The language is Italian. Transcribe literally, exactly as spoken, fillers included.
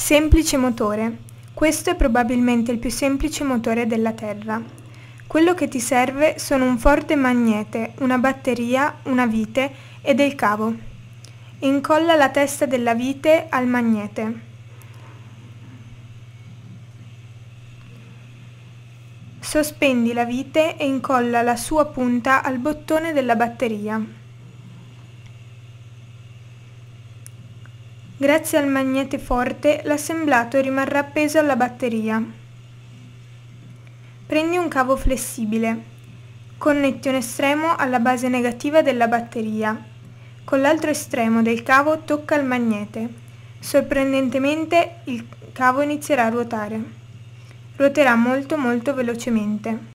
Semplice motore. Questo è probabilmente il più semplice motore della Terra. Quello che ti serve sono un forte magnete, una batteria, una vite e del cavo. Incolla la testa della vite al magnete. Sospendi la vite e incolla la sua punta al bottone della batteria. Grazie al magnete forte l'assemblato rimarrà appeso alla batteria. Prendi un cavo flessibile. Connetti un estremo alla base negativa della batteria. Con l'altro estremo del cavo tocca il magnete. Sorprendentemente il cavo inizierà a ruotare. Ruoterà molto molto velocemente.